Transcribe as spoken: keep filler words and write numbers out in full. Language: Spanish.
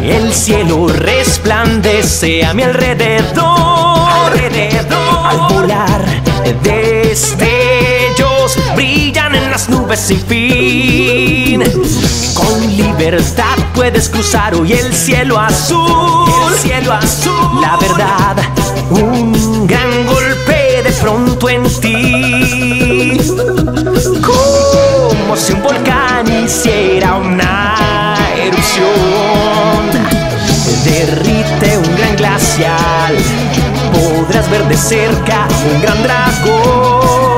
El cielo resplandece a mi alrededor, alrededor. Al volar destellos brillan en las nubes sin fin. Con libertad puedes cruzar hoy el cielo azul, el cielo azul. La verdad, un gran golpe de pronto en ti, como si un volcán hiciera una erupción. Derrite un gran glacial, podrás ver de cerca un gran dragón.